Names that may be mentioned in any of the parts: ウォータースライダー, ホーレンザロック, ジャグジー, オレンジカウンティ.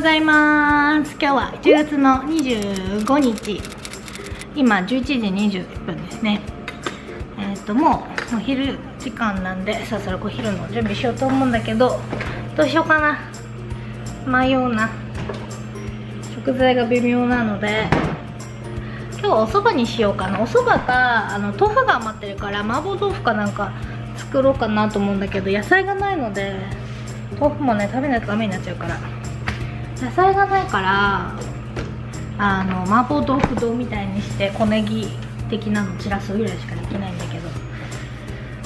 ございます。今日は10月の25日今11時20分ですね。もうお昼時間なんでそろそろお昼の準備しようと思うんだけど、どうしようかな、迷うな。食材が微妙なので今日はお蕎麦にしようかな。お蕎麦か豆腐が余ってるから麻婆豆腐かなんか作ろうかなと思うんだけど、野菜がないので豆腐もね食べないとダメになっちゃうから、野菜がないから麻婆豆腐丼みたいにして小ネギ的なの散らすぐらいしかできないんだけど、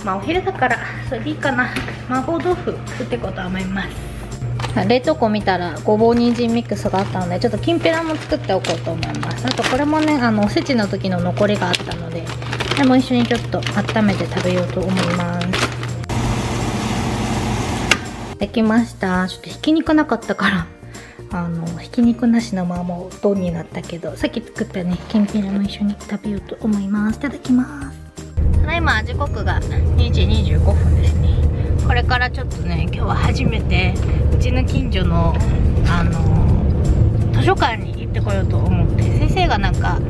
まあお昼だからそれでいいかな。麻婆豆腐作っていこうと思います。冷凍庫見たらごぼう人参ミックスがあったので、ちょっときんぴらも作っておこうと思います。あとこれもねおせちの時の残りがあったので、これも一緒にちょっと温めて食べようと思います。できました。ちょっとひき肉なかったからひき肉なしのまま丼になったけど、さっき作ったねきんぴらも一緒に食べようと思います。いただきます。ただいま時刻が2時25分ですね。これからちょっとね今日は初めてうちの近所の図書館に行ってこようと思って、先生がなんか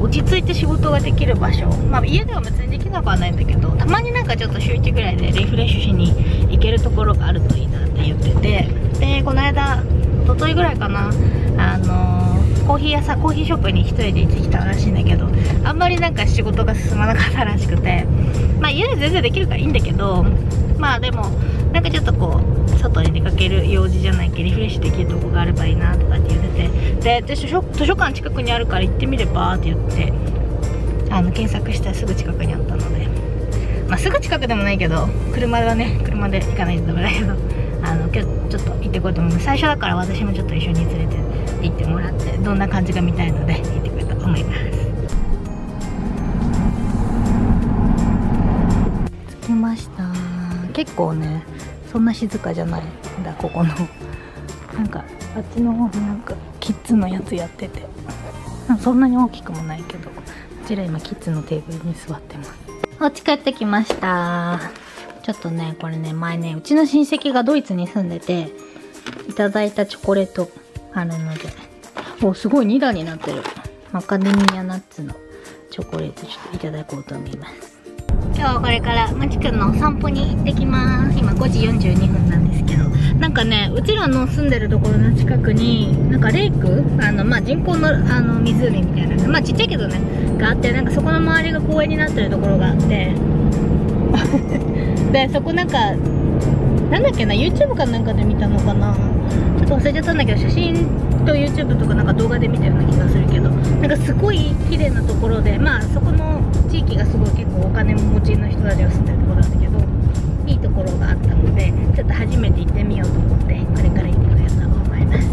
落ち着いて仕事ができる場所、まあ、家では別にできなくはないんだけど、たまになんかちょっと週1ぐらいでリフレッシュしに行けるところがあるといいなって言ってて、でこの間一昨日ぐらいかなコーヒーショップに一人で行ってきたらしいんだけど、あんまりなんか仕事が進まなかったらしくて、まあ家で全然できるからいいんだけど、まあでもなんかちょっとこう外に出かける用事じゃないけどリフレッシュできるとこがあればいいなとかって言ってて、で図書館近くにあるから行ってみればって言って検索したらすぐ近くにあったので、まあすぐ近くでもないけど車で行かないとダメだけど今日ちょっと行ってこようと思う。最初だから私もちょっと一緒に連れて行ってもらって、どんな感じが見たいので行ってこようと思います。着きました。結構ねそんな静かじゃないんだここのなんかあっちの方なんかキッズのやつやってて、そんなに大きくもないけど、こちら今キッズのテーブルに座ってます。お家帰ってきました。ちょっとねこれね前ねうちの親戚がドイツに住んでていただいたチョコレートあるので、おすごい2段になってるマカデミアナッツのチョコレートちょっといただこうと思います。今日はこれからまちくんのお散歩に行ってきます。今5時42分なんですけど、なんかねうちらの住んでるところの近くになんかレイクまあ人工の湖みたいな、まあちっちゃいけどねがあって、なんかそこの周りが公園になってるところがあってでそこなんだっけな YouTube かなんかで見たのかな、ちょっと忘れちゃったんだけど、写真と YouTube とかなんか動画で見たような気がするけど、なんかすごい綺麗なところで、まあそこの地域がすごい結構お金持ちの人たちが住んでるところなんだけど、いいところがあったのでちょっと初めて行ってみようと思ってこれから行ってみようと思います。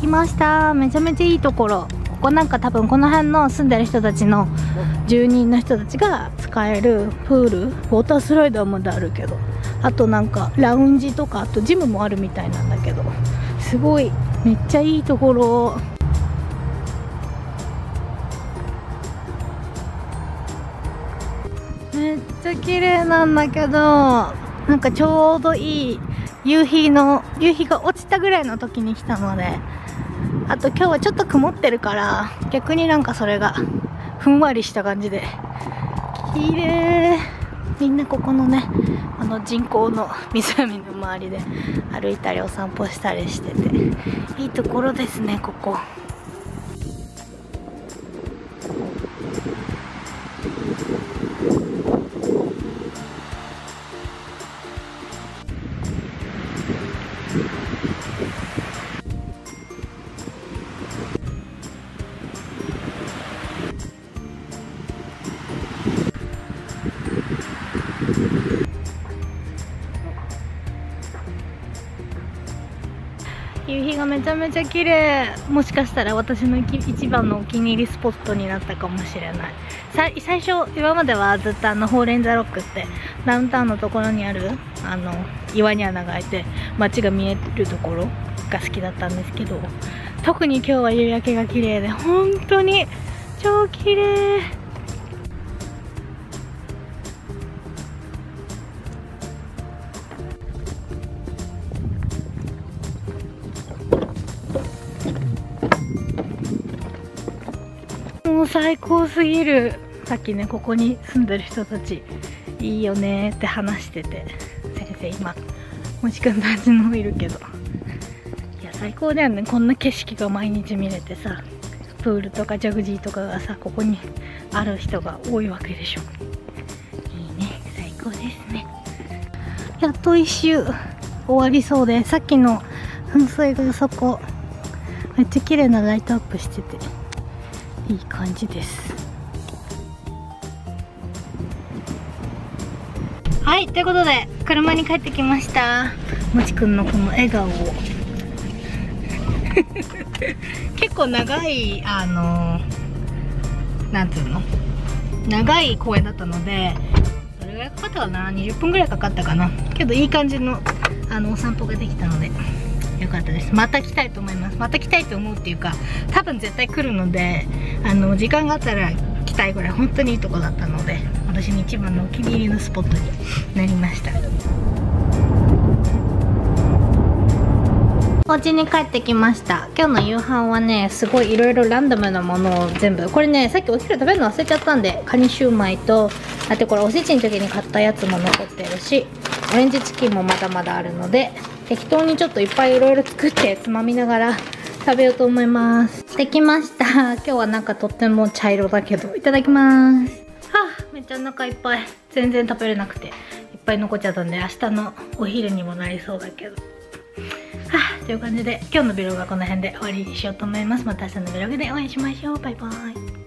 来ました。めちゃめちゃいいところ。ここなんか多分この辺の住んでる人たちの住人の人たちが使えるプール、ウォータースライダーまであるけど、あとなんかラウンジとかあとジムもあるみたいなんだけど、すごいめっちゃいいところ。めっちゃ綺麗なんだけど、なんかちょうどいい夕日が落ちたぐらいの時に来たので、あと今日はちょっと曇ってるから逆になんかそれがふんわりした感じで綺麗。みんなここのね人工の湖の周りで歩いたりお散歩したりしてていいところですねここ。夕日がめちゃめちゃ綺麗。もしかしたら私の一番のお気に入りスポットになったかもしれない。最初今まではずっとホーレンザロックってダウンタウンのところにある岩に穴が開いて街が見えるところが好きだったんですけど、特に今日は夕焼けが綺麗で本当に超綺麗。もう最高すぎる。さっきね、ここに住んでる人たちいいよねって話してて、先生今虫くんたちのいるけど、いや最高だよね、こんな景色が毎日見れてさ。プールとかジャグジーとかがさ、ここにある人が多いわけでしょ。いいね、最高ですね。やっと一周終わりそうで、さっきの噴水がそこめっちゃ綺麗なライトアップしてていい感じです。はい、ということで車に帰ってきました。もちくんのこの笑顔を結構長いなんていうの、長い公園だったので、どれぐらいかかったかな、20分ぐらいかかったかな、けどいい感じのお散歩ができたのでよかったです。また来たいと思います。また来たいと思うっていうか、多分絶対来るので、時間があったら来たいぐらい本当にいいとこだったので、私の一番のお気に入りのスポットになりました。お家に帰ってきました。今日の夕飯はね、すごいいろいろランダムなものを全部、これねさっきお昼食べるの忘れちゃったんで、カニシューマイと、あとこれおせちの時に買ったやつも残ってるし、オレンジチキンもまだまだあるので、適当にちょっといっぱいいろいろ作ってつまみながら食べようと思います。できました。今日はなんかとっても茶色だけど、いただきます。はあ、めっちゃお腹いっぱい、全然食べれなくていっぱい残っちゃったんで、明日のお昼にもなりそうだけど、はあ、という感じで今日のビログはこの辺で終わりにしようと思います。また明日のビログでお会いしましょう。バイバイ。